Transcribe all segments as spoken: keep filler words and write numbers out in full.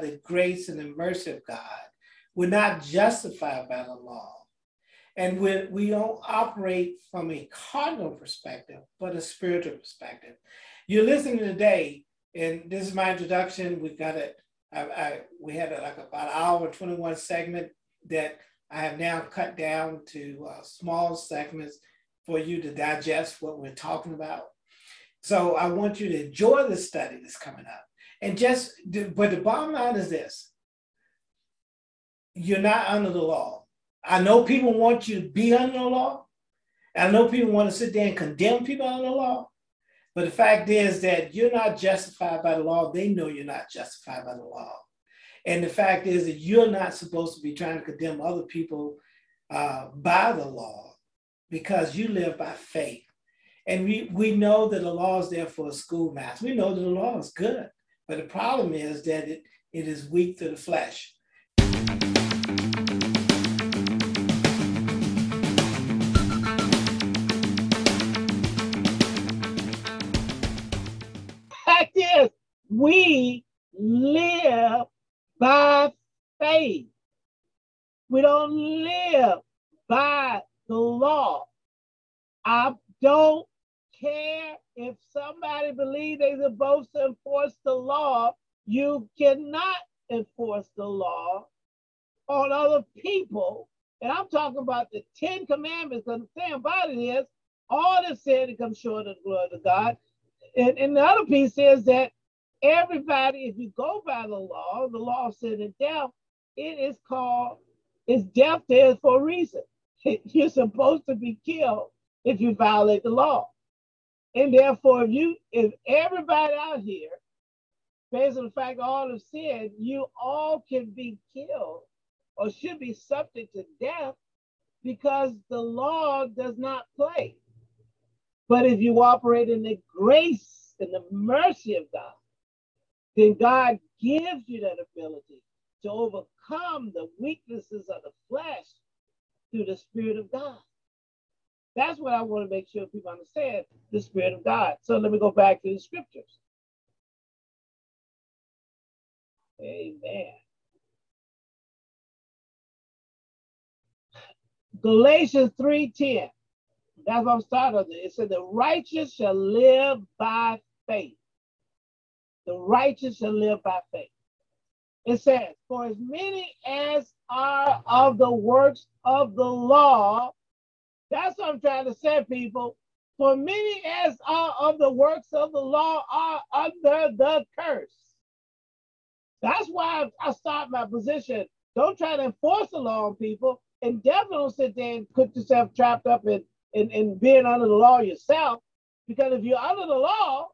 the grace and the mercy of God. We're not justified by the law. And we, we don't operate from a cardinal perspective, but a spiritual perspective. You're listening today, and this is my introduction. We've got it. I, I, we had a, like about an hour, twenty-one segment that I have now cut down to uh, small segments for you to digest what we're talking about. So I want you to enjoy the study that's coming up. And just, but the bottom line is this. You're not under the law. I know people want you to be under the law. I know people want to sit there and condemn people under the law. But the fact is that you're not justified by the law. They know you're not justified by the law. And the fact is that you're not supposed to be trying to condemn other people uh, by the law, because you live by faith. And we, we know that the law is there for a schoolmaster. We know that the law is good. But the problem is that it, it is weak to the flesh. Fact is, we live by faith. We don't live by the law. I don't care if somebody believes they're supposed to enforce the law. You cannot enforce the law on other people. And I'm talking about the Ten Commandments. The thing about it is, all that sin comes short of the glory of God. And, and the other piece is that everybody, if you go by the law, the law of sin and death, it is called, it's death there for a reason. You're supposed to be killed if you violate the law. And therefore, if you, if everybody out here, based on the fact that all have sinned, you all can be killed or should be subject to death because the law does not play. But if you operate in the grace and the mercy of God, then God gives you that ability to overcome the weaknesses of the flesh through the Spirit of God. That's what I want to make sure people understand, the Spirit of God. So let me go back to the scriptures. Amen. Galatians three ten. That's what I'm starting with. It said the righteous shall live by faith. The righteous shall live by faith. It says, for as many as are of the works of the law, that's what I'm trying to say, people. For many as are of the works of the law are under the curse. That's why I start my position. Don't try to enforce the law on people, and definitely don't sit there and put yourself trapped up in And, and being under the law yourself, because if you're under the law,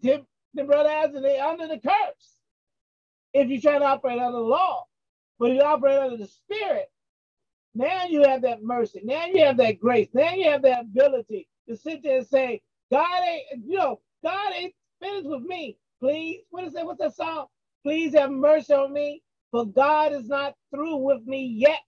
then, then brother Isaac, they're under the curse. If you try to operate under the law, but if you operate under the Spirit, now you have that mercy, now you have that grace, now you have that ability to sit there and say, God ain't, you know, God ain't finished with me. Please, what is that? What's that song? Please have mercy on me, for God is not through with me yet.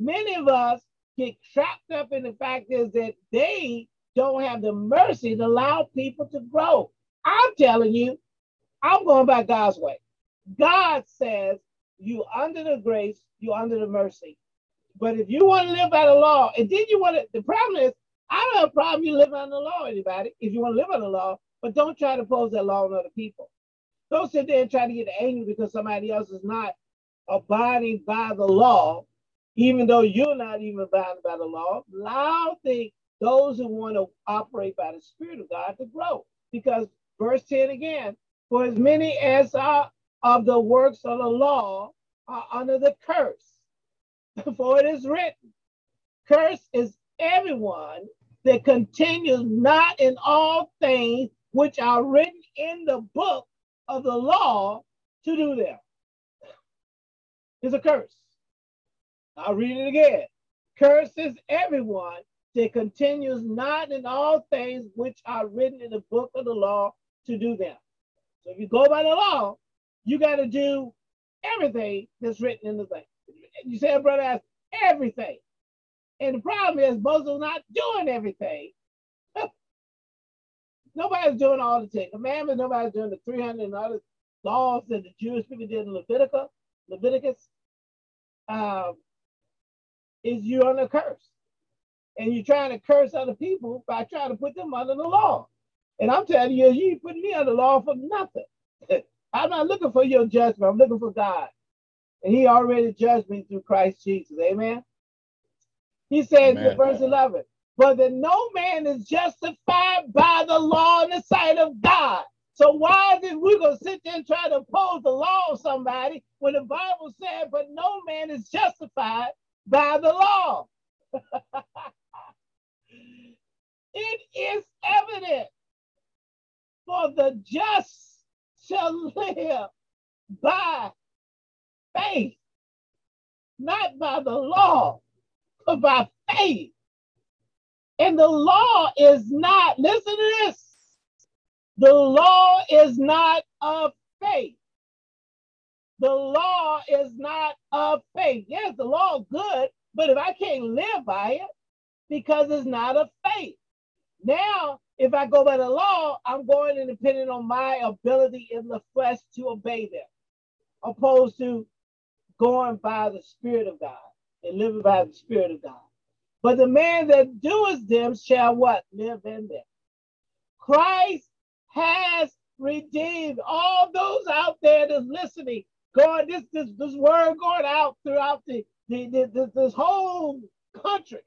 Many of us get trapped up in the fact is that they don't have the mercy to allow people to grow. I'm telling you, I'm going by God's way. God says you under the grace, you under the mercy. But if you want to live by the law, and then you want to, the problem is, I don't have a problem you living under the law, anybody, if you want to live under the law, but don't try to impose that law on other people. Don't sit there and try to get angry because somebody else is not abiding by the law, even though you're not even bound by the law. Allow the, those who want to operate by the Spirit of God to grow. Because verse ten again, for as many as are of the works of the law are under the curse. For it is written, cursed is everyone that continues not in all things which are written in the book of the law to do them. It's a curse. I'll read it again. Cursed is everyone that continues not in all things which are written in the book of the law to do them. So if you go by the law, you got to do everything that's written in the thing. You said, brother, that's everything. And the problem is, most are not doing everything. Nobody's doing all the Ten Commandments. Nobody's doing the three hundred and other laws that the Jewish people did in Leviticus, Leviticus um, is you're under curse. And you're trying to curse other people by trying to put them under the law. And I'm telling you, you ain't putting me under the law for nothing. I'm not looking for your judgment. I'm looking for God. And he already judged me through Christ Jesus. Amen? He says in verse eleven, but that no man is justified by the law in the sight of God. So why did we go sit there and try to oppose the law of somebody when the Bible said, but no man is justified by the law? It is evident, for the just shall live by faith, not by the law, but by faith. And the law is not, listen to this, the law is not of faith. The law is not of faith. Yes, the law is good, but if I can't live by it, because it's not of faith. Now, if I go by the law, I'm going and depending on my ability in the flesh to obey them, opposed to going by the Spirit of God and living by the Spirit of God. But the man that doeth them shall what? Live in them. Christ has redeemed all those out there that's listening, going, this, this, this word going out throughout the, the, the, the this whole country,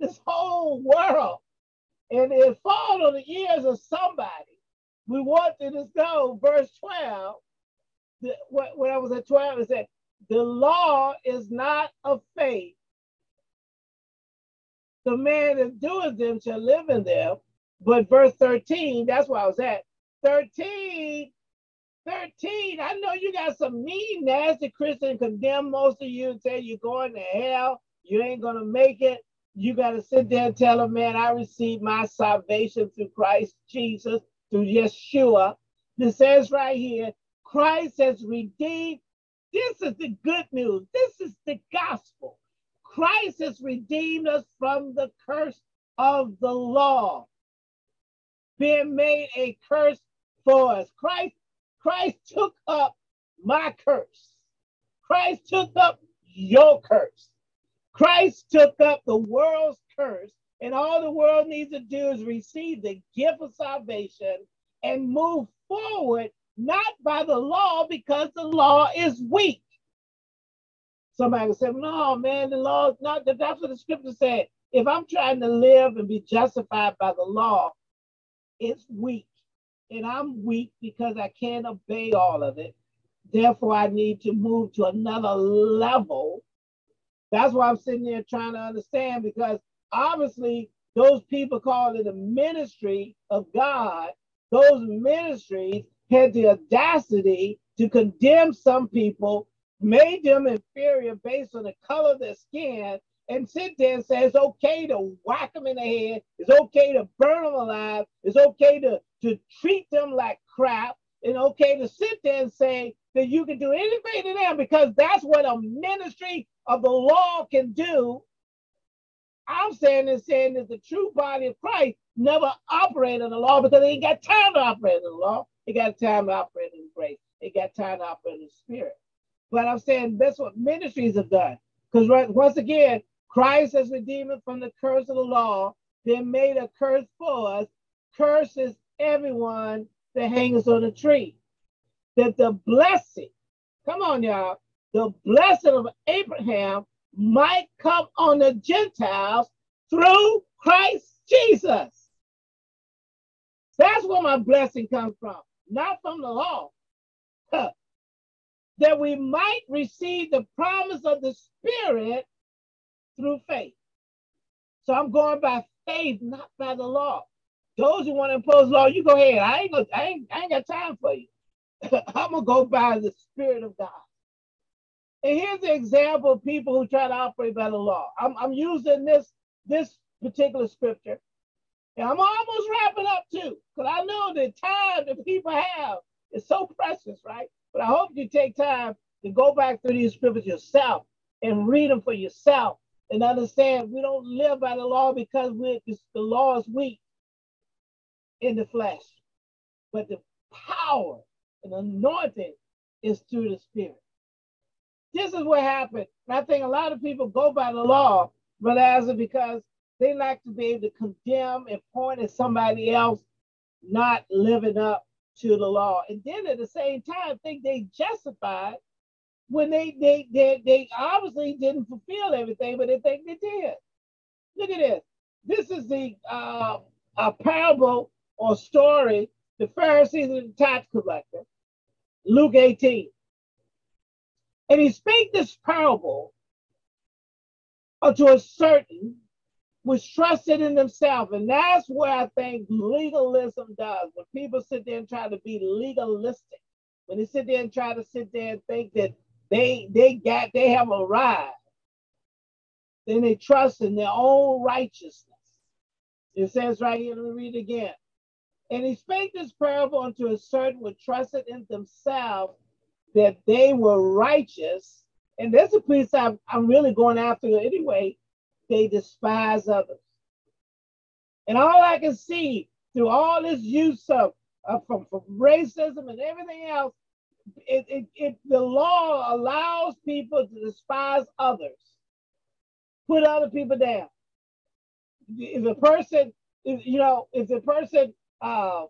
this whole world. And it falls on the ears of somebody. We want to just go, verse twelve, the, when I was at twelve, it said, the law is not of faith. The man that doeth them shall live in them. But verse thirteen, that's where I was at. thirteen, thirteen, I know you got some mean, nasty Christian condemn most of you and say you're going to hell, you ain't going to make it. You got to sit there and tell them, man, I received my salvation through Christ Jesus, through Yeshua. It says right here, Christ has redeemed. This is the good news. This is the gospel. Christ has redeemed us from the curse of the law, being made a curse for us. Christ, Christ took up my curse. Christ took up your curse. Christ took up the world's curse, and all the world needs to do is receive the gift of salvation and move forward, not by the law, because the law is weak. Somebody said, no, man, the law is not, that's what the scripture said. If I'm trying to live and be justified by the law, it's weak, and I'm weak because I can't obey all of it. Therefore, I need to move to another level. That's why I'm sitting there trying to understand, because obviously those people called it the ministry of God, those ministries had the audacity to condemn some people, made them inferior based on the color of their skin, and sit there and say it's okay to whack them in the head, it's okay to burn them alive, it's okay to, to treat them like crap, and okay to sit there and say that you can do anything to them because that's what a ministry of the law can do. I'm saying this, saying that the true body of Christ never operated on the law because they ain't got time to operate in the law. They got time to operate in grace. They got time to operate in the Spirit. But I'm saying that's what ministries have done. Because right, once again, Christ has redeemed us from the curse of the law, then made a curse for us. Curses everyone that hangs on the tree. That the blessing, come on y'all, the blessing of Abraham might come on the Gentiles through Christ Jesus. That's where my blessing comes from, not from the law. Huh. That we might receive the promise of the Spirit through faith. So I'm going by faith, not by the law. Those who want to impose law, you go ahead. I ain't, gonna, I ain't, I ain't got time for you. I'm going to go by the Spirit of God. And here's the example of people who try to operate by the law. I'm, I'm using this, this particular scripture. And I'm almost wrapping up too, because I know the time that people have is so precious, right? But I hope you take time to go back through these scriptures yourself and read them for yourself and understand we don't live by the law because we're, the law is weak in the flesh. But the power and anointing is through the Spirit. This is what happened. And I think a lot of people go by the law, realize it because they like to be able to condemn and point at somebody else not living up to the law. And then at the same time, think they justified when they they they, they obviously didn't fulfill everything, but they think they did. Look at this. This is the uh, a parable or story, the Pharisees and the tax collector, Luke eighteen. And he spake this parable unto a certain which trusted in themselves. And that's where I think legalism does. When people sit there and try to be legalistic, when they sit there and try to sit there and think that they they got they have arrived, then they trust in their own righteousness. It says right here, let me read it again. And he spake this parable unto a certain which trusted in themselves that they were righteous. And that's a piece I'm, I'm really going after anyway. They despise others. And all I can see through all this use of uh, from, from racism and everything else, it, it, it, the law allows people to despise others, put other people down. If a person, if, you know, if the person uh,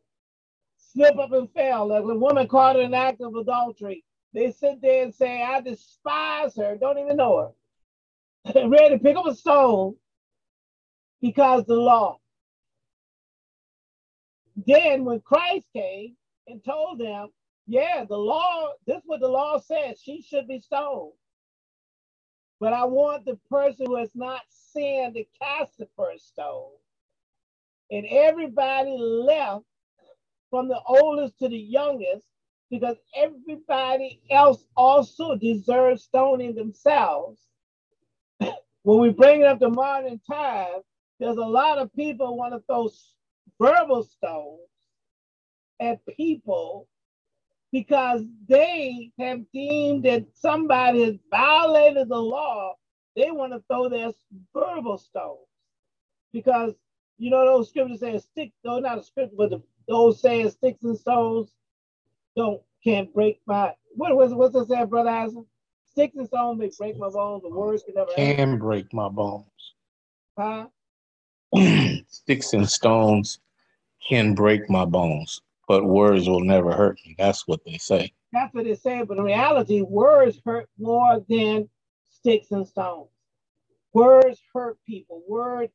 slip up and fell, like a woman caught in an act of adultery, they sit there and say, I despise her, don't even know her. Ready to pick up a stone because the law. Then when Christ came and told them, yeah, the law, this is what the law says, she should be stoned. But I want the person who has not sinned to cast the first stone. And everybody left from the oldest to the youngest because everybody else also deserves stoning themselves. When we bring it up to modern times, there's a lot of people want to throw verbal stones at people because they have deemed that somebody has violated the law. They want to throw their verbal stones because, you know, those scriptures say stick, though not a scripture, but the, those saying sticks and stones don't can't break my, what was what's it say, Brother Isaac? Sticks and stones may break my bones. The words can never can happen. break my bones. Huh? Sticks and stones can break my bones, but words will never hurt me. That's what they say. That's what they say, but in reality, words hurt more than sticks and stones. Words hurt people. Word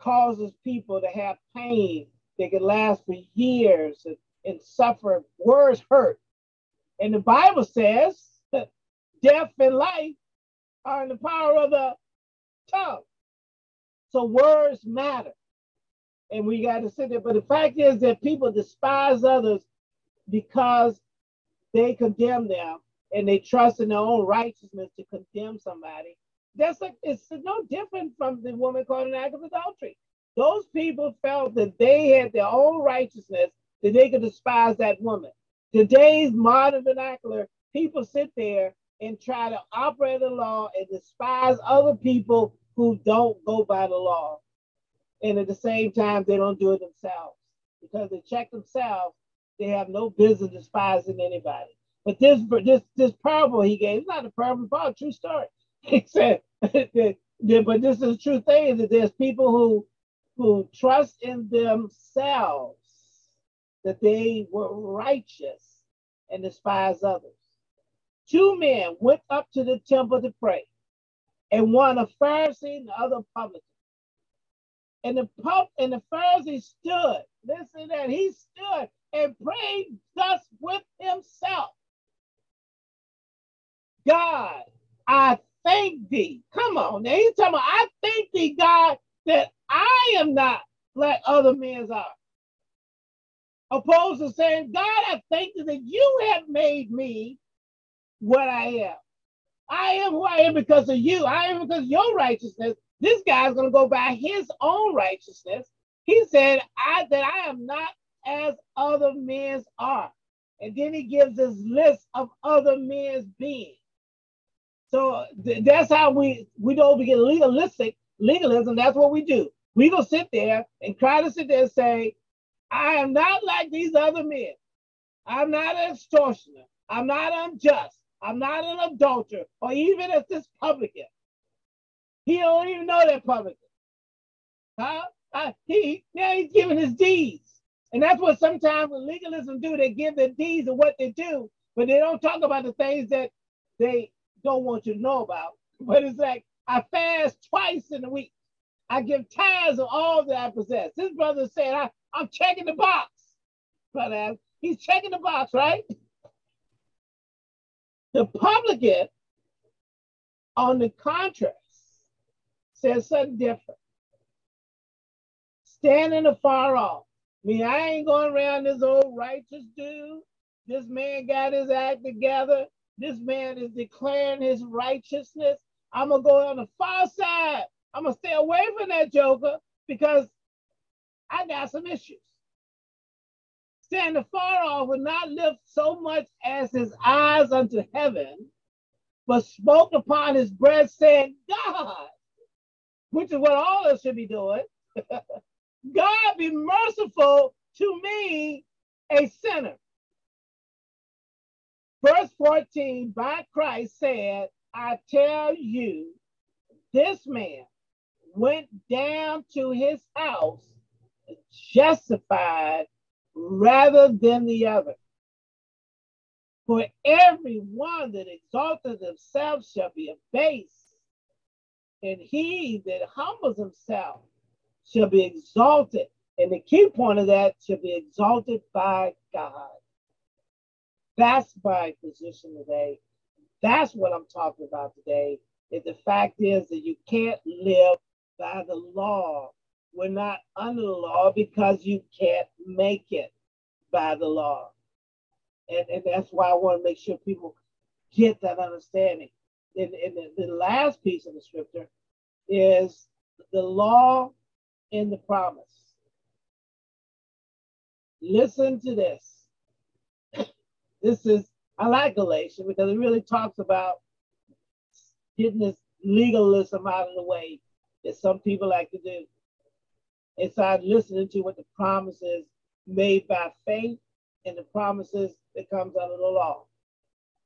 causes people to have pain that can last for years and, and suffer. Words hurt. And the Bible says death and life are in the power of the tongue. So words matter. And we got to sit there. But the fact is that people despise others because they condemn them and they trust in their own righteousness to condemn somebody. That's like, it's no different from the woman caught in an act of adultery. Those people felt that they had their own righteousness, that they could despise that woman. Today's modern vernacular, people sit there and try to operate the law and despise other people who don't go by the law. And at the same time, they don't do it themselves. Because they check themselves, they have no business despising anybody. But this this, this parable he gave, it's not a parable, it's a true story. He said, but this is a true thing, that there's people who, who trust in themselves that they were righteous and despise others. Two men went up to the temple to pray, and one a Pharisee and the other a publican. And the pub, and the Pharisee stood, listen to that, he stood and prayed thus with himself. God, I thank thee. Come on, now he's talking about, I thank thee, God, that I am not like other men are. Opposed to saying, God, I thank thee that you have made me what I am. I am who I am because of you. I am because of your righteousness. This guy's going to go by his own righteousness. He said, I that I am not as other men's are. And then he gives this list of other men's being. So th that's how we, we don't get legalistic. Legalism, that's what we do. We go sit there and try to sit there and say, I am not like these other men. I'm not an extortioner. I'm not unjust. I'm not an adulterer, or even as this publican. He don't even know that publican. Huh? Uh, he, now he's giving his deeds. And that's what sometimes when legalism do, they give their deeds of what they do, but they don't talk about the things that they don't want you to know about. But it's like, I fast twice in a week. I give tithes of all that I possess. This brother said, I, I'm checking the box. Brother, he's checking the box, right? The publican, on the contrary, says something different. Standing afar off. I mean, I ain't going around this old righteous dude. This man got his act together. This man is declaring his righteousness. I'm going to go on the far side. I'm going to stay away from that joker because I got some issues. Standing far off would not lift so much as his eyes unto heaven, but spoke upon his breath, saying, God, which is what all of us should be doing. God be merciful to me, a sinner. Verse fourteen, by Christ said, I tell you, this man went down to his house justified rather than the other. For everyone that exalteth himself shall be abased, and he that humbles himself shall be exalted. And the key point of that, shall be exalted by God. That's my position today. That's what I'm talking about today. If the fact is that you can't live by the law. We're not under the law because you can't make it by the law. And, and that's why I want to make sure people get that understanding. And, and the, the last piece of the scripture is the law in the promise. Listen to this. This is, I like Galatians because it really talks about getting this legalism out of the way that some people like to do. And so I'm listening to what the promise is made by faith and the promises that comes under the law.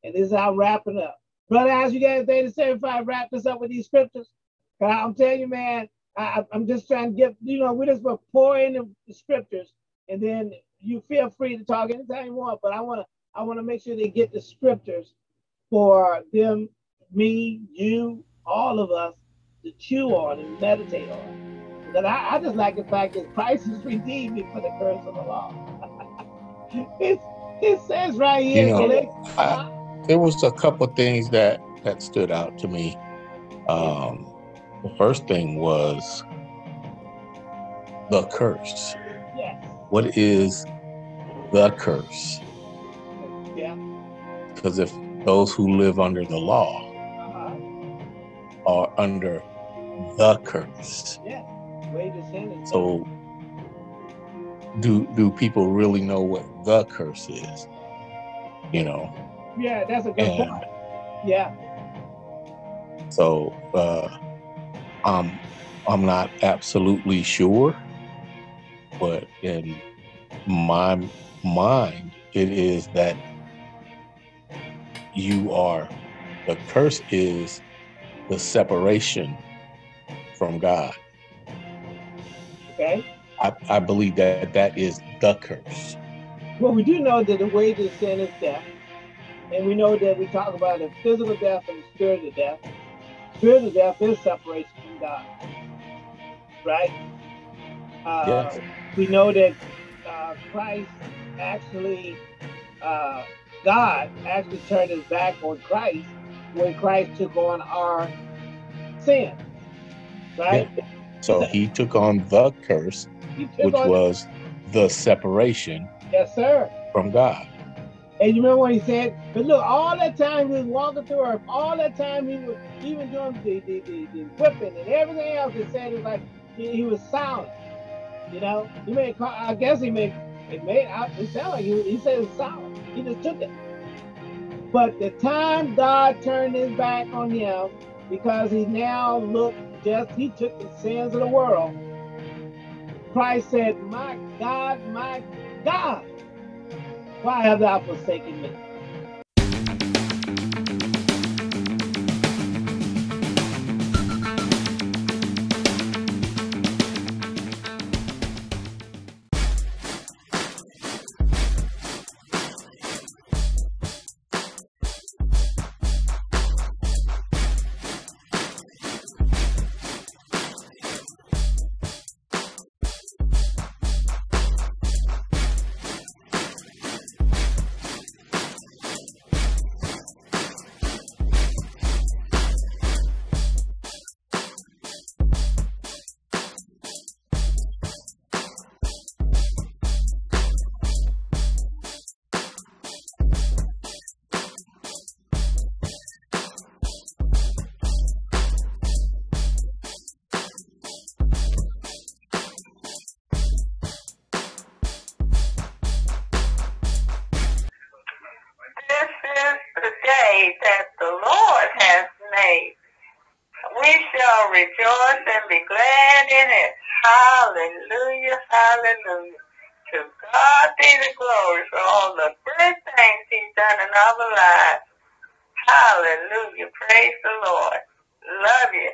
And this is how I'm wrapping up. Brother, I ask you guys today to say if I wrap this up with these scriptures. I'm telling you, man, I, I'm just trying to get, you know, we just will pour in the scriptures, and then you feel free to talk anytime you want. But I want to, I want to make sure they get the scriptures for them, me, you, all of us to chew on and meditate on. Because I, I just like the fact that Christ has redeemed me for the curse of the law. it, it says right here. You know, it, I, there was a couple of things that that stood out to me. Um, The first thing was the curse. Yes. What is the curse? Yeah. Because if those who live under the law uh-huh. are under the curse. Yeah. Wait a second. So do do people really know what the curse is? You know? Yeah, that's a good and point. Yeah. So uh Um, I'm not absolutely sure, but in my mind, it is that you are, the curse is the separation from God. Okay. I, I believe that that is the curse. Well, we do know that the wages of sin is death, and we know that we talk about the physical death and the spiritual death. Spiritual death is separation from God, right? Uh, yes. We know that uh, Christ actually, uh, God actually turned his back on Christ when Christ took on our sin, right? Yeah. So he took on the curse, which was the separation yes, sir. from God. And you remember what he said? But look, all that time he was walking through earth, all that time he was even doing the, the, the, the whipping and everything else, he said it was like he, he was silent. You know? He made, I guess he made, it made, it sounded like he, he said it was silent. He just took it. But the time God turned his back on him, because he now looked just, he took the sins of the world. Christ said, my God, my God, Why have thou forsaken me? That the Lord has made. We shall rejoice and be glad in it. Hallelujah, hallelujah. To God be the glory for all the good things he's done in our lives. Hallelujah, praise the Lord. Love you.